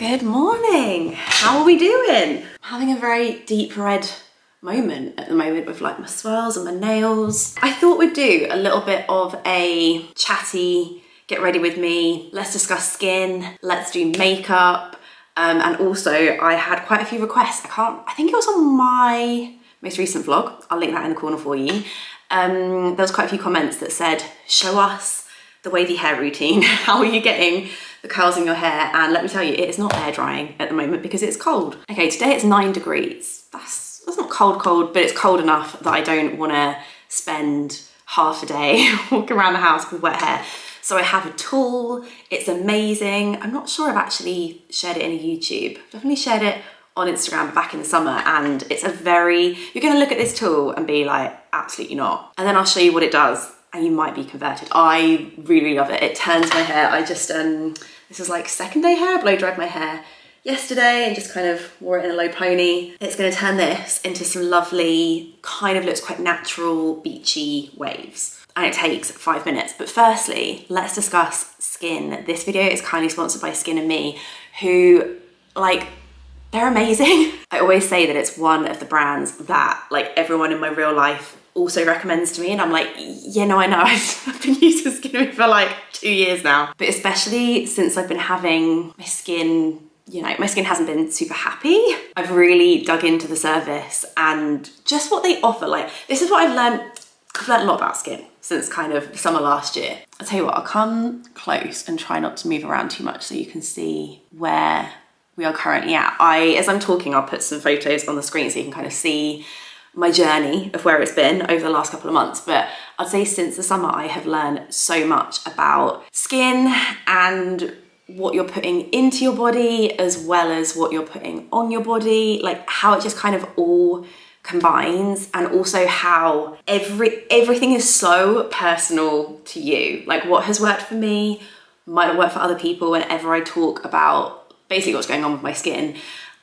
Good morning. How are we doing? I'm having a very deep red moment at the moment with like my swirls and my nails. I thought we'd do a little bit of a chatty, get ready with me, let's discuss skin, let's do makeup. And also I had quite a few requests. I think it was on my most recent vlog. I'll link that in the corner for you. There was quite a few comments that said, show us the wavy hair routine. How are you getting the curls in your hair? And let me tell you, it is not hair drying at the moment because it's cold. Okay, today it's 9 degrees. That's not cold, but it's cold enough that I don't wanna spend half a day walking around the house with wet hair. So I have a tool, it's amazing. I'm not sure I've actually shared it in a YouTube. Definitely shared it on Instagram back in the summer, and it's you're gonna look at this tool and be like, absolutely not. And then I'll show you what it does and you might be converted. I really love it. It turns my hair. I just, this is like second day hair. Blow dried my hair yesterday and just kind of wore it in a low pony. It's gonna turn this into some lovely, kind of looks quite natural, beachy waves. And it takes 5 minutes. But firstly, let's discuss skin. This video is kindly sponsored by Skin + Me, who, like, they're amazing. I always say that it's one of the brands that like everyone in my real life also recommends to me, and I'm like, yeah, no, I know, I've been using Skin + Me for like 2 years now. But especially since I've been having my skin, you know, my skin hasn't been super happy, I've really dug into the service and just what they offer. Like, this is what I've learned a lot about skin since kind of summer last year. I'll tell you what, I'll come close and try not to move around too much so you can see where we are currently at. As I'm talking, I'll put some photos on the screen so you can kind of see my journey of where it's been over the last couple of months. But I'd say since the summer, I have learned so much about skin and what you're putting into your body, as well as what you're putting on your body, like how it just kind of all combines, and also how everything is so personal to you. Like, what has worked for me might not work for other people. Whenever I talk about basically what's going on with my skin,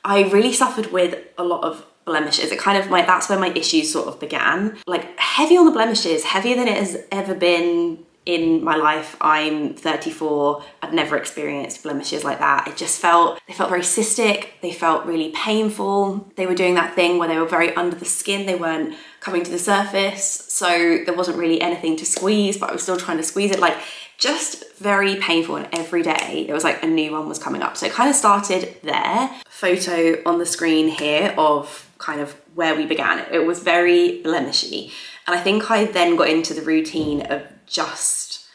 I really suffered with a lot of blemishes. It kind of that's where my issues sort of began. Like, heavy on the blemishes, heavier than it has ever been in my life. I'm 34, I've never experienced blemishes like that. It just they felt very cystic, they felt really painful. They were doing that thing where they were very under the skin, they weren't coming to the surface. So there wasn't really anything to squeeze, but I was still trying to squeeze it. Like, just very painful, and every day there was like a new one was coming up. So it kind of started there. Photo on the screen here of kind of where we began. It was very blemishy. And I think I then got into the routine of just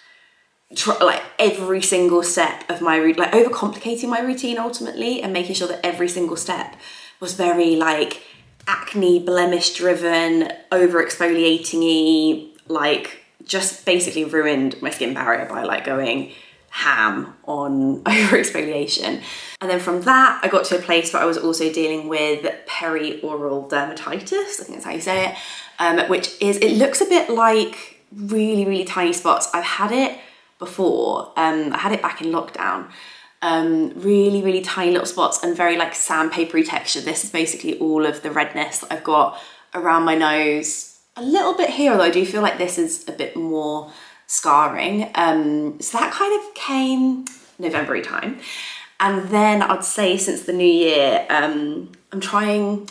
like every single step of my routine, like overcomplicating my routine ultimately, and making sure that every single step was very like acne blemish driven, over exfoliating-y, like just basically ruined my skin barrier by like going ham on over exfoliation. And then from that, I got to a place where I was also dealing with perioral dermatitis, I think that's how you say it, which is, it looks a bit like really, really tiny spots. I've had it before. I had it back in lockdown. Really, really tiny little spots and very like sandpapery texture. This is basically all of the redness that I've got around my nose. A little bit here, although I do feel like this is a bit more scarring. So that kind of came November-y time. And then I'd say since the new year, I'm trying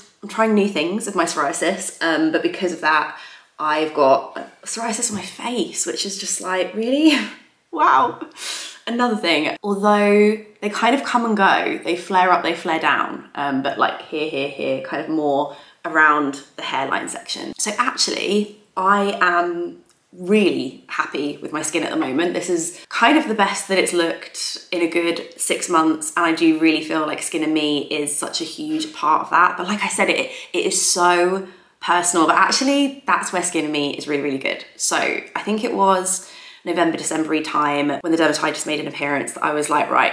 new things with my psoriasis, but because of that, I've got psoriasis on my face, which is just like, really? Wow. Another thing, although they kind of come and go, they flare up, they flare down, but like here, kind of more around the hairline section. So actually, I am really happy with my skin at the moment. This is kind of the best that it's looked in a good 6 months, and I do really feel like Skin + Me is such a huge part of that. But like I said, it is so personal, but actually that's where Skin + Me is really, really good. So I think it was November, December-y time when the dermatitis made an appearance that I was like, right,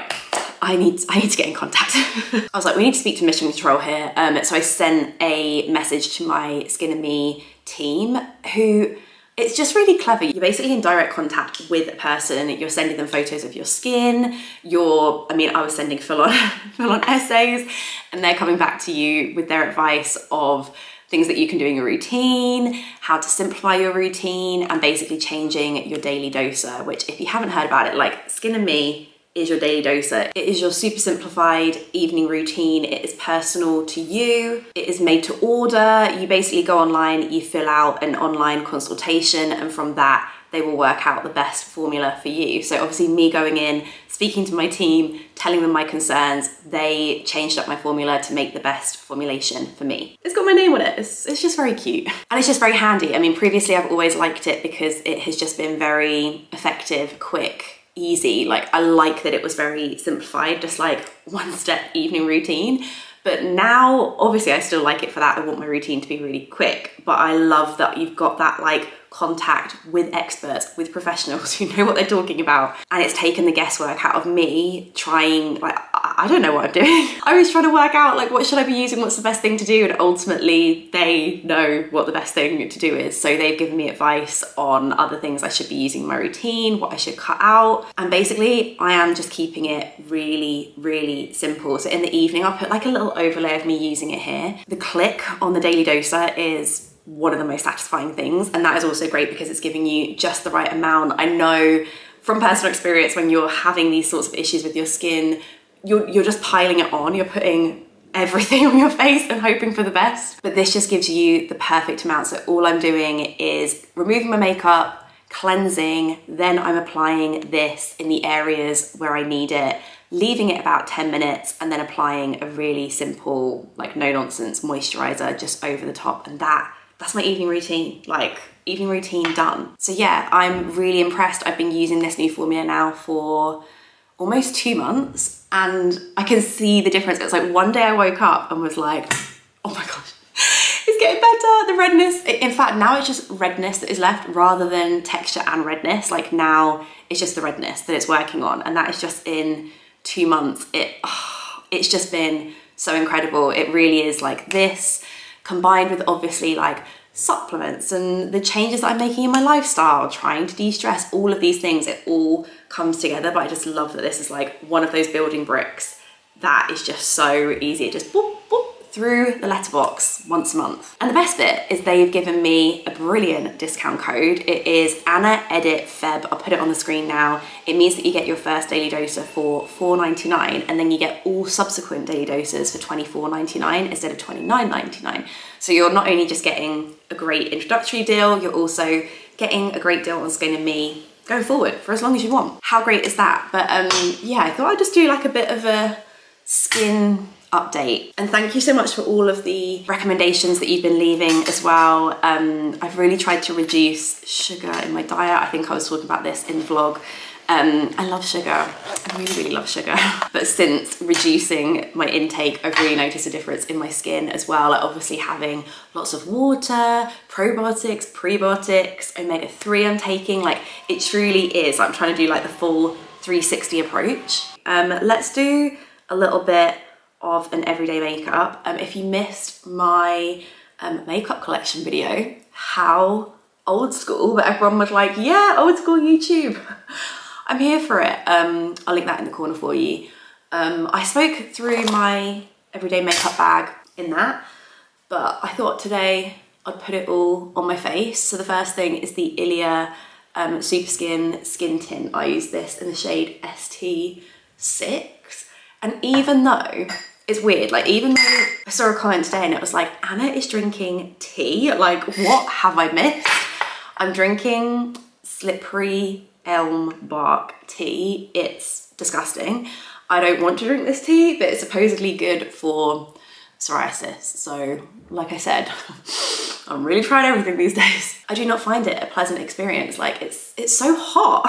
I need to get in contact. I was like, we need to speak to Mission Control here. So I sent a message to my Skin + Me team, who, it's just really clever. You're basically in direct contact with a person. You're sending them photos of your skin. I mean, I was sending full-on full-on essays, and they're coming back to you with their advice of things that you can do in your routine, how to simplify your routine, and basically changing your daily doser, which if you haven't heard about it, like Skin + Me is your Daily Doser. It is your super simplified evening routine. It is personal to you. It is made to order. You basically go online, you fill out an online consultation, and from that, they will work out the best formula for you. So obviously me going in, speaking to my team, telling them my concerns, they changed up my formula to make the best formulation for me. It's got my name on it, it's just very cute. And it's just very handy. I mean, previously I've always liked it because it has just been very effective, quick, easy. Like, I like that it was very simplified, just like one step evening routine. But now, obviously I still like it for that. I want my routine to be really quick, but I love that you've got that like contact with experts, with professionals who know what they're talking about. And it's taken the guesswork out of me trying, like, I don't know what I'm doing. I was trying to work out like, what should I be using? What's the best thing to do? And ultimately they know what the best thing to do is. So they've given me advice on other things I should be using in my routine, what I should cut out. And basically I am just keeping it really, really simple. So in the evening, I'll put like a little overlay of me using it here. The click on the Daily Doser is one of the most satisfying things, and that is also great because it's giving you just the right amount. I know from personal experience, when you're having these sorts of issues with your skin, you're just piling it on, you're putting everything on your face and hoping for the best. But this just gives you the perfect amount. So all I'm doing is removing my makeup, cleansing, then I'm applying this in the areas where I need it, leaving it about 10 minutes, and then applying a really simple, like no nonsense moisturizer just over the top. And that's my evening routine, like evening routine done. So yeah, I'm really impressed. I've been using this new formula now for almost 2 months, and I can see the difference. It's like one day I woke up and was like, oh my gosh, it's getting better, the redness. In fact, now it's just redness that is left rather than texture and redness. Like now it's just the redness that it's working on. And that is just in 2 months. It's just been so incredible. It really is like this, combined with obviously like supplements and the changes that I'm making in my lifestyle, trying to de-stress, all of these things, it all comes together. But I just love that this is like one of those building bricks that is just so easy. It just boop, boop through the letterbox once a month. And the best bit is they've given me a brilliant discount code. It is ANNAEditFeb. I'll put it on the screen now. It means that you get your first Daily Doser for $4.99, and then you get all subsequent Daily Dosers for $24.99 instead of $29.99. So you're not only just getting a great introductory deal, you're also getting a great deal on Skin + Me going forward for as long as you want. How great is that? But yeah, I thought I'd just do like a bit of a skin update. And thank you so much for all of the recommendations that you've been leaving as well. I've really tried to reduce sugar in my diet. I think I was talking about this in the vlog. I love sugar, I really, really love sugar. But since reducing my intake, I've really noticed a difference in my skin as well. Like obviously having lots of water, probiotics, prebiotics, omega-3 I'm taking, like it truly is. I'm trying to do like the full 360 approach. Let's do a little bit of an everyday makeup. If you missed my makeup collection video, how old school, but everyone was like, yeah, old school YouTube. I'm here for it. I'll link that in the corner for you. I spoke through my everyday makeup bag in that, but I thought today I'd put it all on my face. So the first thing is the Ilia Superskin Skin Tint. I use this in the shade ST6. And even though, it's weird, like even though I saw a comment today and it was like, Anna is drinking tea. Like, what have I missed? I'm drinking slippery elm bark tea. It's disgusting. I don't want to drink this tea, but it's supposedly good for psoriasis. So like I said, I'm really trying everything these days. I do not find it a pleasant experience. Like it's so hot.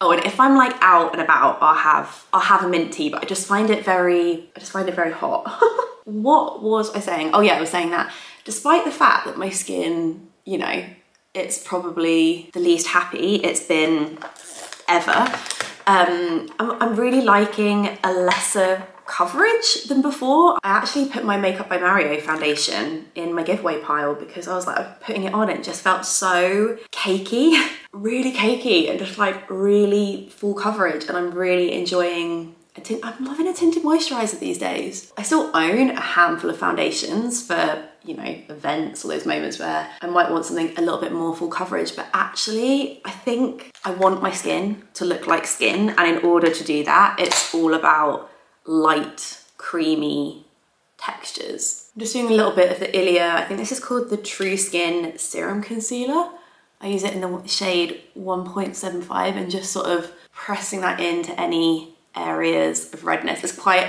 Oh, and if I'm like out and about, I'll have a mint tea, but I just find it very hot. What was I saying? Oh yeah, I was saying that despite the fact that my skin, you know, it's probably the least happy it's been ever. I'm really liking a lesser coverage than before. I actually put my Makeup by Mario foundation in my giveaway pile because I was like putting it on, it just felt so cakey, really cakey, and just like really full coverage. And I'm really enjoying a tint. I'm loving a tinted moisturizer these days. I still own a handful of foundations for you know, events or those moments where I might want something a little bit more full coverage, but actually I think I want my skin to look like skin, and in order to do that it's all about light, creamy textures. I'm just doing a little bit of the Ilia, I think this is called the True Skin Serum Concealer. I use it in the shade 1.75 and just sort of pressing that into any areas of redness. It's quite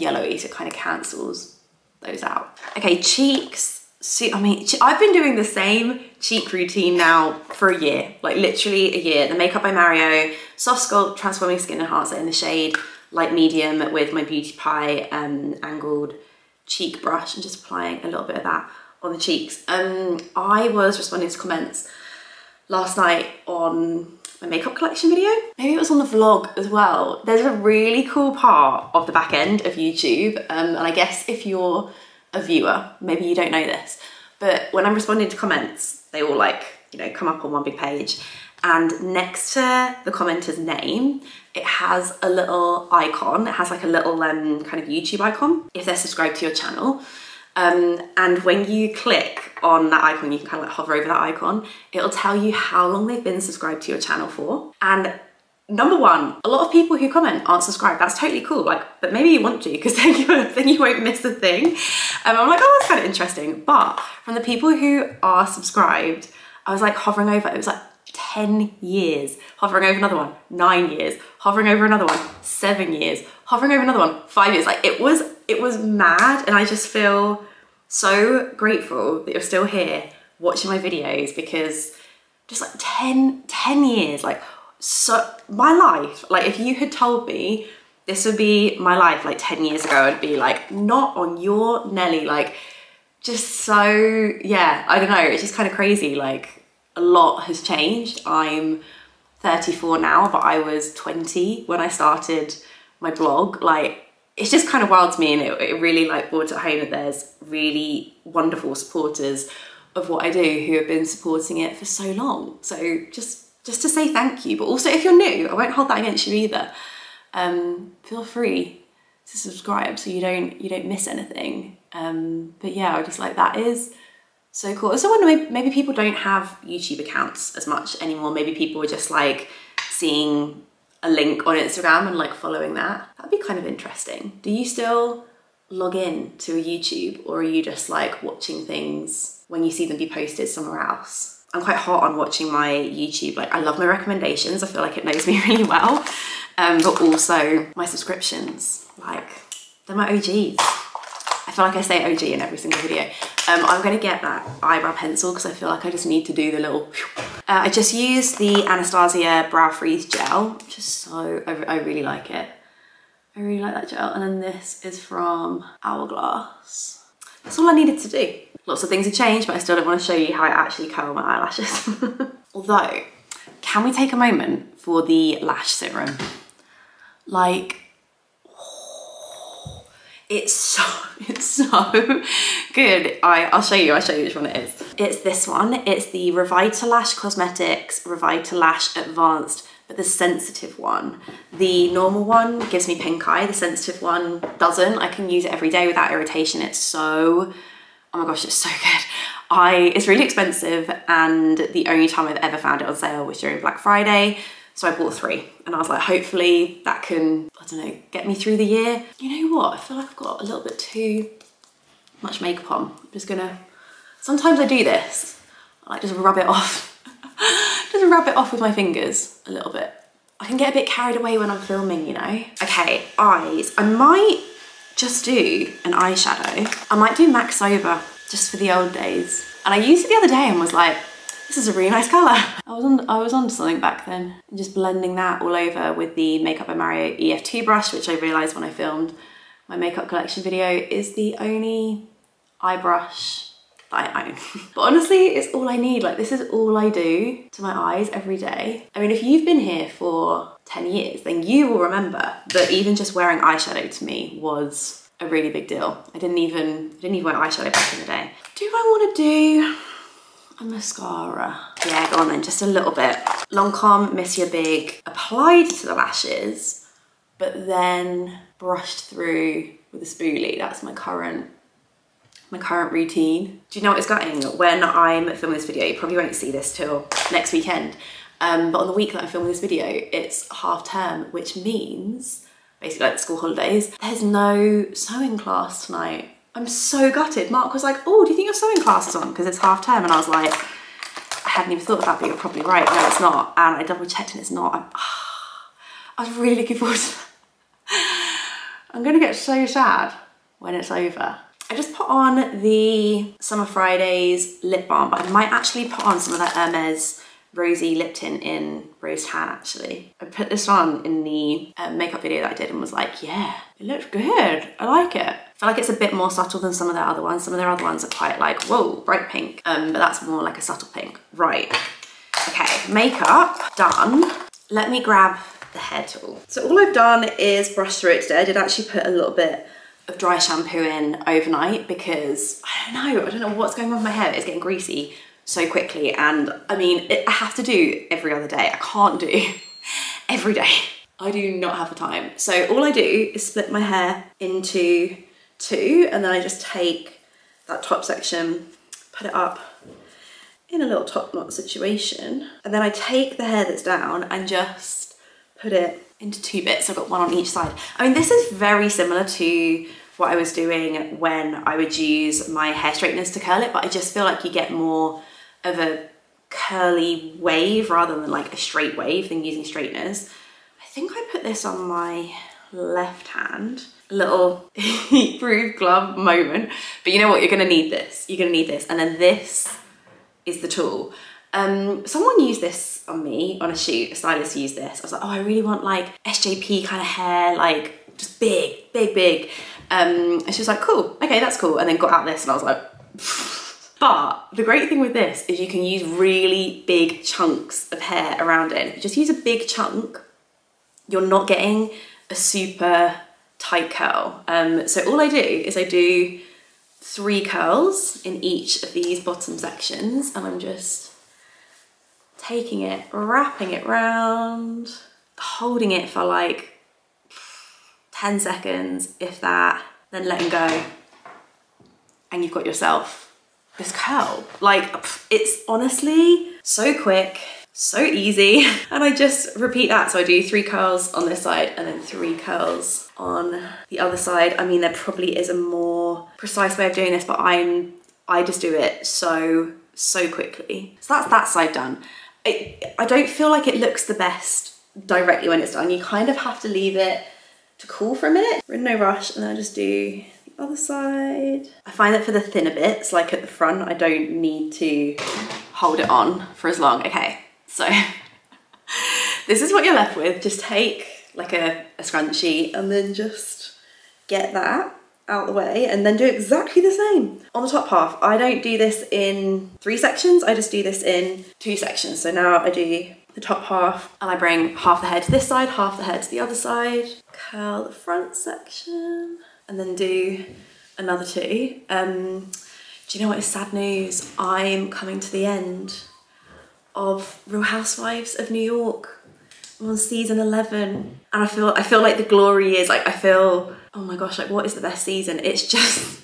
yellowy, so it kind of cancels those out. Okay, cheeks. See, I mean, I've been doing the same cheek routine now for a year, like literally a year. The Makeup by Mario Soft Sculpt Transforming Skin Enhancer in the shade light medium with my Beauty Pie angled cheek brush, and just applying a little bit of that on the cheeks. I was responding to comments last night on my makeup collection video. Maybe it was on the vlog as well. There's a really cool part of the back end of YouTube, and I guess if you're a viewer, maybe you don't know this, but when I'm responding to comments, they all, like, you know, come up on one big page, and next to the commenter's name, it has a little icon. It has like a little kind of YouTube icon if they're subscribed to your channel. And when you click on that icon, you can kind of like hover over that icon, it'll tell you how long they've been subscribed to your channel for. And number one, a lot of people who comment aren't subscribed. That's totally cool, like, but maybe you want to, because then you won't miss a thing. I'm like, oh, that's kind of interesting. But from the people who are subscribed, I was like hovering over, it was like 10 years, hovering over another one, 9 years, hovering over another one, 7 years, hovering over another one, 5 years. Like, it was mad, and I just feel so grateful that you're still here watching my videos, because just like 10 years, like, so my life, like, if you had told me this would be my life like 10 years ago, I'd be like, not on your Nelly, like, just so, yeah, I don't know, it's just kind of crazy, like, a lot has changed. I'm 34 now, but I was 20 when I started my blog. Like, it's just kind of wild to me, and it really like brought it home that there's really wonderful supporters of what I do who have been supporting it for so long. So just to say thank you, but also if you're new, I won't hold that against you either. Feel free to subscribe so you don't miss anything. But yeah, I just like, that is so cool. I also wonder, maybe people don't have YouTube accounts as much anymore. Maybe people are just like seeing a link on Instagram and like following that. That'd be kind of interesting. Do you still log in to a YouTube, or are you just like watching things when you see them be posted somewhere else? I'm quite hot on watching my YouTube. Like, I love my recommendations. I feel like it knows me really well. But also my subscriptions, like, they're my OGs. I feel like I say OG in every single video. I'm gonna get that eyebrow pencil because I feel like I just need to do the little I just used the Anastasia Brow Freeze Gel, which is so, I really like it. I really like that gel. And then this is from Hourglass. That's all I needed to do. Lots of things have changed, but I still don't want to show you how I actually curl my eyelashes. Although, can we take a moment for the lash serum? Like, It's so good. I'll show you which one it is. It's this one. It's the Revitalash Cosmetics Revitalash Advanced, but the sensitive one. The normal one gives me pink eye. The sensitive one doesn't. I can use it every day without irritation. It's so, oh my gosh, it's so good. It's really expensive, and the only time I've ever found it on sale was during Black Friday. So I bought three, and I was like, hopefully that can, I don't know, get me through the year. You know what? I feel like I've got a little bit too much makeup on. I'm just gonna, sometimes I do this. I like just rub it off. Just rub it off with my fingers a little bit. I can get a bit carried away when I'm filming, you know? Okay, eyes. I might just do an eyeshadow. I might do Mac Sober just for the old days. And I used it the other day and was like, this is a really nice colour. I was on to something back then. And just blending that all over with the Makeup by Mario EF2 brush, which I realised when I filmed my makeup collection video is the only eye brush that I own. But honestly, it's all I need. Like, this is all I do to my eyes every day. I mean, if you've been here for 10 years, then you will remember that even just wearing eyeshadow to me was a really big deal. I didn't even wear eyeshadow back in the day. Do I want to do a mascara? Yeah, go on then, just a little bit. Lancôme Miss Your Big applied to the lashes, but then brushed through with a spoolie. That's my current my current routine. Do you know what's going? When I'm filming this video, you probably won't see this till next weekend. But on the week that I'm filming this video, it's half term, which means, basically like the school holidays, there's no sewing class tonight. I'm so gutted. Mark was like, oh, do you think your sewing class is on? Because it's half term. And I was like, I hadn't even thought about that, but you're probably right. No, it's not. And I double checked and it's not. I was really looking forward to that. I'm gonna get so sad when it's over. I just put on the Summer Fridays lip balm, but I might actually put on some of that Hermes Rosy Lip Tint in Rose Tan, actually. I put this on in the makeup video that I did and was like, yeah, it looks good. I like it. I feel like it's a bit more subtle than some of their other ones. Some of their other ones are quite like, whoa, bright pink. But that's more like a subtle pink. Right, okay, makeup done. Let me grab the hair tool. So all I've done is brush through it today. I did actually put a little bit of dry shampoo in overnight because I don't know what's going on with my hair. It's getting greasy so quickly, and I mean, I have to do every other day. I can't do every day. I do not have the time. So all I do is split my hair into two, and then I just take that top section, put it up in a little top knot situation, and then I take the hair that's down and just put it into two bits. I've got one on each side. I mean, this is very similar to what I was doing when I would use my hair straighteners to curl it, but I just feel like you get more of a curly wave rather than like a straight wave than using straighteners. I think I put this on my left hand. Little heat proof glove moment, but you know what? You're gonna need this. You're gonna need this. And then this is the tool. Someone used this on me on a shoot. A stylist used this. I was like, oh, I really want like SJP kind of hair, like just big, big, big. And she was like, cool, okay, that's cool. And then got out this and I was like, pfft. But the great thing with this is you can use really big chunks of hair around it. If you just use a big chunk, you're not getting a super tight curl. So all I do is I do three curls in each of these bottom sections, and I'm just taking it, wrapping it round, holding it for like 10 seconds, if that, then letting go. And you've got yourself this curl. Like, it's honestly so quick, so easy. And I just repeat that. So I do three curls on this side and then three curls on the other side. I mean, there probably is a more precise way of doing this, but I just do it so quickly. So that's that side done. I don't feel like it looks the best directly when it's done. You kind of have to leave it to cool for a minute. We're in no rush, and then I just do the other side. I find that for the thinner bits, like at the front, I don't need to hold it on for as long. Okay, so this is what you're left with. Just take like a scrunchie and then just get that out the way, and then do exactly the same on the top half. I don't do this in three sections, I just do this in two sections. So now I do the top half, and I bring half the hair to this side, half the hair to the other side, curl the front section, and then do another two. Do you know what is sad news? I'm coming to the end of Real Housewives of New York. I'm on season 11, and I feel like the glory is like, I feel, oh my gosh, like what is the best season? It's just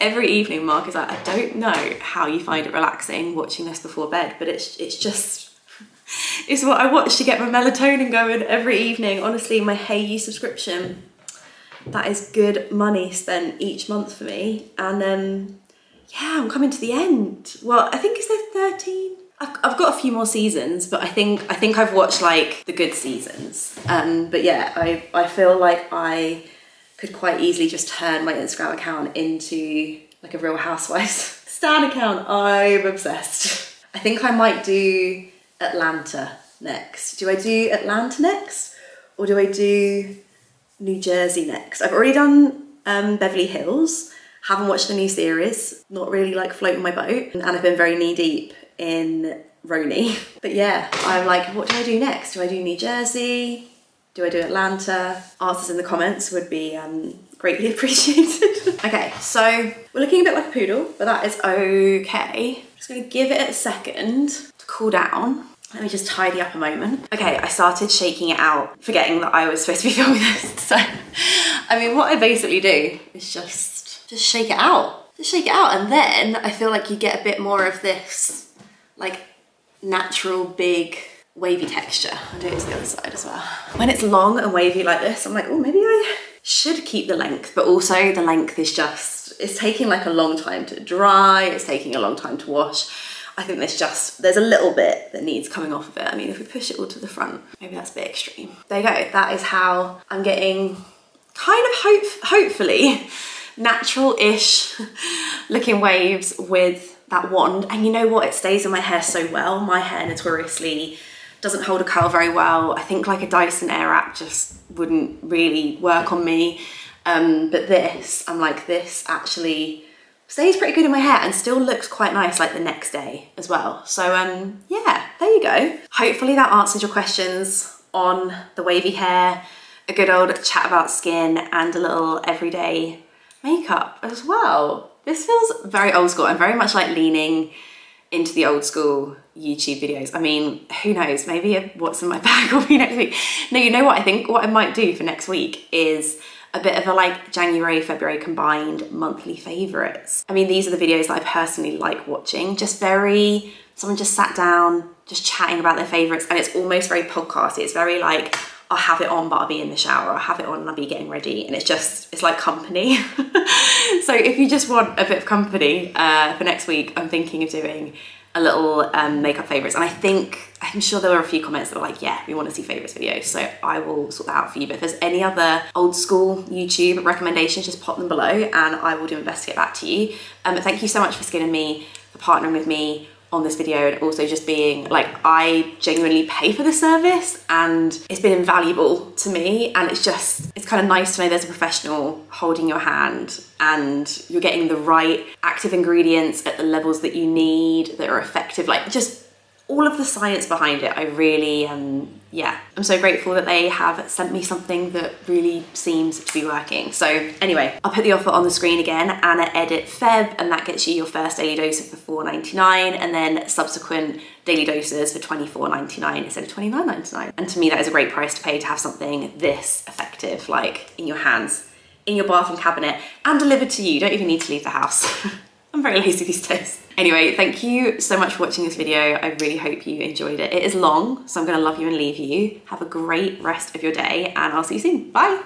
every evening Mark is like, I don't know how you find it relaxing watching this before bed, but it's what I watch to get my melatonin going every evening. Honestly, my Hayu subscription, that is good money spent each month for me. And yeah, I'm coming to the end. Well, I think it's there 13. I've got a few more seasons, but I think I've watched like the good seasons. But yeah, I feel like I could quite easily just turn my Instagram account into like a Real Housewives stan account. I'm obsessed. I think I might do Atlanta next. Do I do Atlanta next, or do I do New Jersey next? I've already done Beverly Hills. Haven't watched the new series. Not really like floating my boat, and I've been very knee deep in Roni. But yeah, I'm like, what do I do next? Do I do New Jersey? Do I do Atlanta? Answers in the comments would be greatly appreciated. Okay, so we're looking a bit like a poodle, but that is okay. I'm just gonna give it a second to cool down. Let me just tidy up a moment. Okay, I started shaking it out, forgetting that I was supposed to be filming this. So, I mean, what I basically do is just shake it out. Just shake it out, and then I feel like you get a bit more of this like natural big wavy texture. I'll do it to the other side as well. When it's long and wavy like this, I'm like, oh, maybe I should keep the length, but also the length is just, it's taking like a long time to dry, it's taking a long time to wash. I think there's just, there's a little bit that needs coming off of it. I mean, if we push it all to the front, maybe that's a bit extreme. There you go, that is how I'm getting kind of hopefully natural-ish looking waves with that wand. And you know what, it stays in my hair so well. My hair notoriously doesn't hold a curl very well. I think like a Dyson Airwrap just wouldn't really work on me. But this, I'm like, this actually stays pretty good in my hair and still looks quite nice like the next day as well. So yeah, there you go. Hopefully that answers your questions on the wavy hair, a good old chat about skin, and a little everyday makeup as well. This feels very old school. I'm very much like leaning into the old school YouTube videos. I mean, who knows, maybe what's in my bag will be next week. No, you know what, I think what I might do for next week is a bit of a like January, February combined monthly favorites. I mean, these are the videos that I personally like watching. Just very, someone just sat down, just chatting about their favorites, and it's almost very podcasty. It's very like, I'll have it on but I'll be in the shower, I'll have it on and I'll be getting ready, and it's just, it's like company. So if you just want a bit of company for next week, I'm thinking of doing a little makeup favorites, and I think, I'm sure there were a few comments that were like, yeah, we want to see favorites videos, so I will sort that out for you. But if there's any other old school YouTube recommendations, just pop them below and I will do my best to get back to you. But thank you so much for Skin + Me, for partnering with me on this video, and also just being like, I genuinely pay for the service and it's been invaluable to me, and it's just, it's kind of nice to know there's a professional holding your hand and you're getting the right active ingredients at the levels that you need that are effective, like just all of the science behind it. I really yeah, I'm so grateful that they have sent me something that really seems to be working. So anyway, I'll put the offer on the screen again, Anna Edit Feb, and that gets you your first daily dose for $4.99 and then subsequent daily doses for $24.99 instead of $29.99. And to me, that is a great price to pay to have something this effective, like in your hands, in your bathroom cabinet, and delivered to you. You don't even need to leave the house. I'm very lazy these days. Anyway, thank you so much for watching this video. I really hope you enjoyed it. It is long, so I'm gonna love you and leave you. Have a great rest of your day, and I'll see you soon. Bye.